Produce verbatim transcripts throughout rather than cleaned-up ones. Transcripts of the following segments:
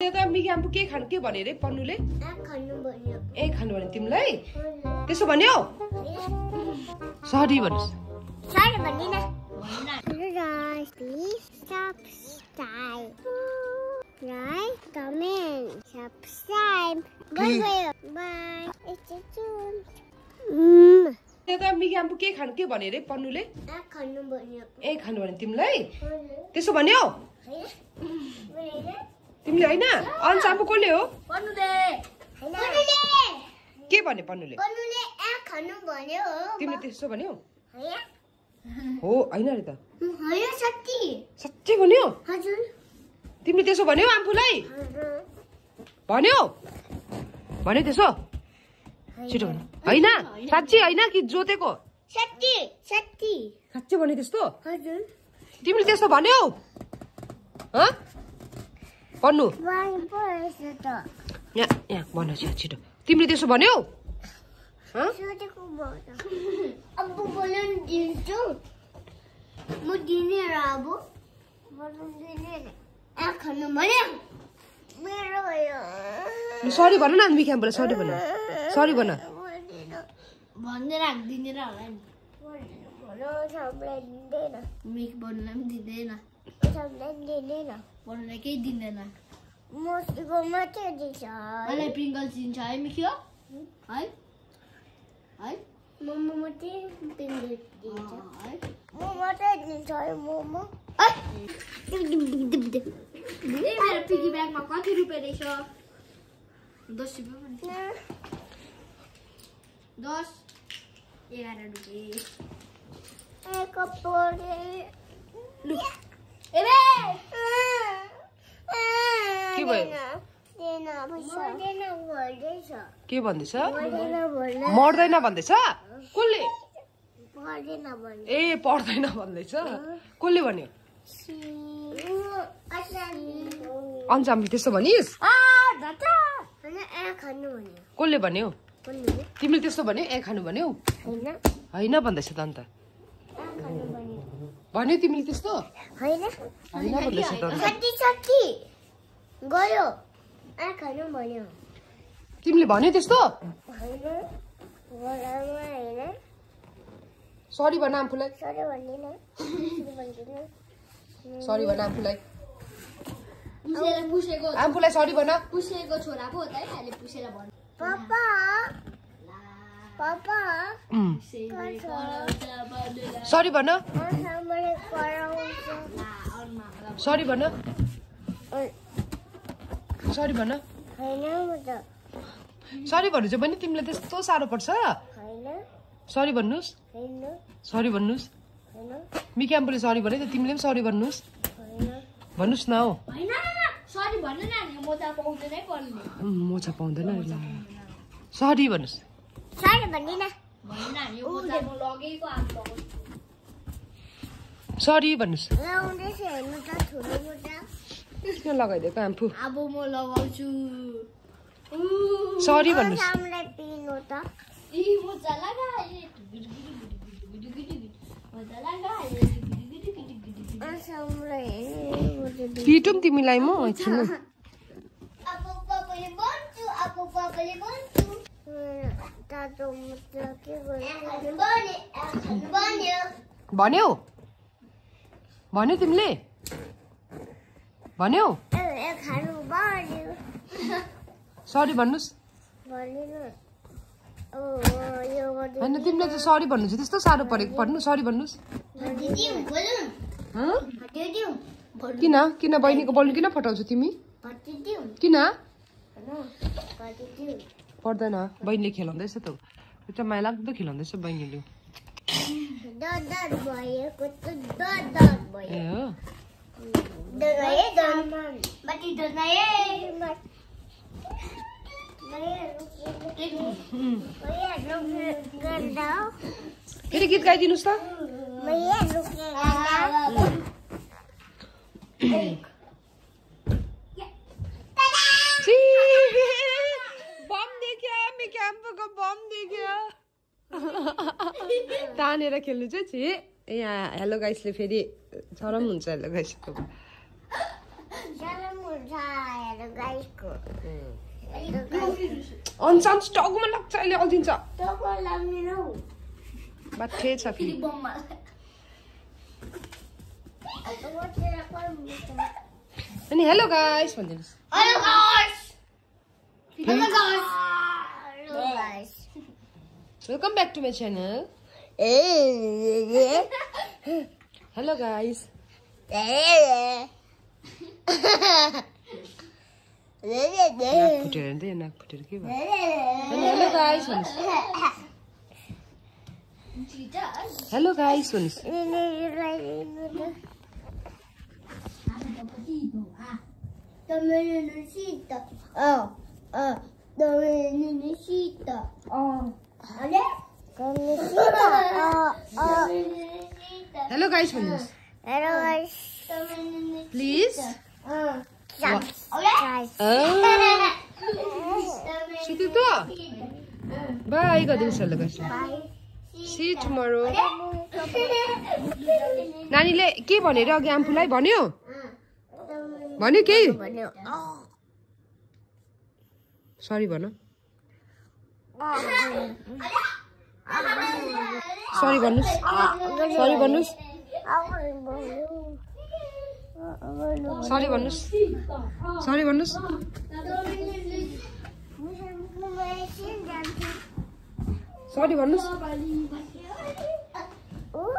Sorry, please subscribe. Like, comment, subscribe. Bye bye. It's a tune. Timle तिमीले त्यसो भन्यौ आम्फुलाई भन्यौ भने त्यसो छिटो भन हैन साच्चै हैन कि जोतेको साच्चै साच्चै साच्चै भने त्यस्तो हजुर तिमीले त्यसो भन्यौ ह भन्नु वाइ पर्छ त या या भन्नु छिटो तिमीले त्यसो भन्यौ ह जोतेको भन्नु अब्बु बोलन दिन्छु म दिने र अब्बु बोलन दिने I can't do it. Sorry, Bana. Sorry, Bana. Sorry, Bana. Sorry, Bana. Sorry, I piggy bank my coffee repair shop. Does you had a day? I got bored. Look, more than a bandisa. Coolly, more than a bandisa. A port than a bandisa. Coolly one. On Zambi, this one is. Ah, that's an air canoe. Colibano. Timothy Sobani, air canoe. I know on the Sedanta. Bonnet Timothy store. I know on the Sedanta. Goyo, air canoe. Timothy Bonnet store. Sorry, Banampula. Sorry, Vanilla. Sorry, Banampula. I'm full of sorry, Bana. Push it go to Rapota. I push it upon Papa. Papa. Sorry, Bana. Sorry, Bana. Sorry, Bana. Sorry, Bana. Jab bani timle tes to saro par sa. Sorry, Banus. Sorry, Banus. Me kya ampule sorry bani. Timle sorry Banus. Banus now. Sorry, banana. Mocha pounder nahi bolne. Mocha pounder na. Sorry, banus. Sorry, banana. Banana, ye mocha ko logi ko aap logo. Sorry, banus. Unde se mocha thoro mocha. Isme lagai de kampu. Abo mo lagauchu. Sorry, banus. Samne pin hota. Ee mocha laga ye. Mocha laga ye. Pitum Timilaimo, I think. Apple Papa, you want to? Apple Papa, you want to? Bonio Bonio Timley Bonio. Sorry, Banus. Oh, you want to? And the Timley is sorry, Banus. This is the Sado Paric, pardon, sorry, Banus. Huh? Kina, Kina by Nicopolikina photos with me? Kina? Pardana, by Nikil on this at all. Which am I like the kill on this? By you. Dot that boy, dot that boy. Yeah. But it does not. Can you get guidance? See, bomb dekhiya, me camper ko bomb dekhiya. Taane ra khelu jo chhi. Yeah, hello guys, le feri charam huncha hello guys ko. Charam huncha. On sounds dogma luck, Sally, all things up. Dogma love me, no. But tails are feeling bomba. Hello, guys. Hello, guys. Hello, guys. Hello, guys. Welcome back to my channel. Hello, guys. Hello guys. Hello guys. Oh, oh, oh. Hello guys. Hello guys. Please. Uh. Guys. Guys. Oh. Bye. See you tomorrow. Nani le ke bhanera agi ampulai bhanyo? Bhanyo ke? Sorry bhano. Sorry bhanus. Sorry bhanus. Sorry, Vanus. Sorry, Vanus. Sorry, Vanus. Oh,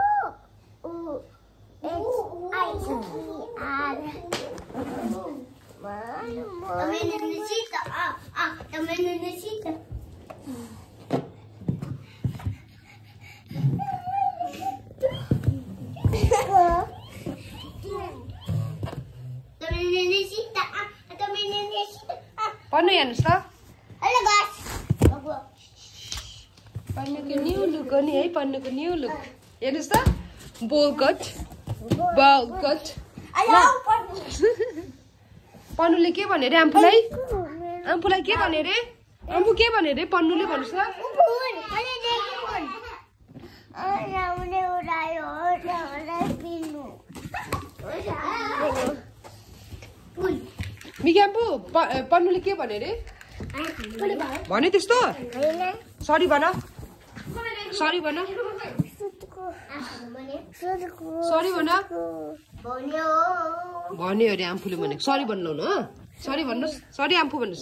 oh, Panu Yanusa? Hello guys. Panuka new look on hey Panuka new look. Yanusa? Bowl cut. Bowl cut. Hello Panu. Panu le ke bhanere ampulai? Ampulai ke bhanere? Ampu ke bhanere Panu le bhanusa? Bowl. Ani dekhi bowl. Ara mune urayo, ara ara pinu. Ora. Bowl. Migambo, Panu le ke bhane re? Bhane testo? Sorry bhana. Sorry bhana. Sorry bhana. Bhanyo re ampule bhaneko. Sorry bhannu n ha. Sorry bhanus. Sorry ampu bhanus.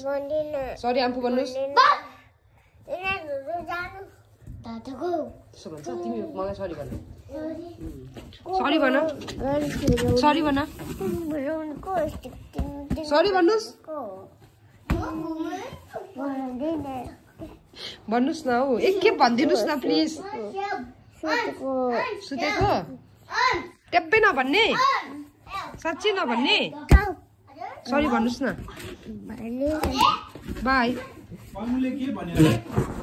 Sorry ampu bhanus. Sorry bhana. Sorry bhana. Sorry bhana. Sorry, Vanus. Vanus now. Ek ke bandinus na please. Suteko. Teppe na banne. Sachi na banne. Sorry, Vanus na. Bye. Bye.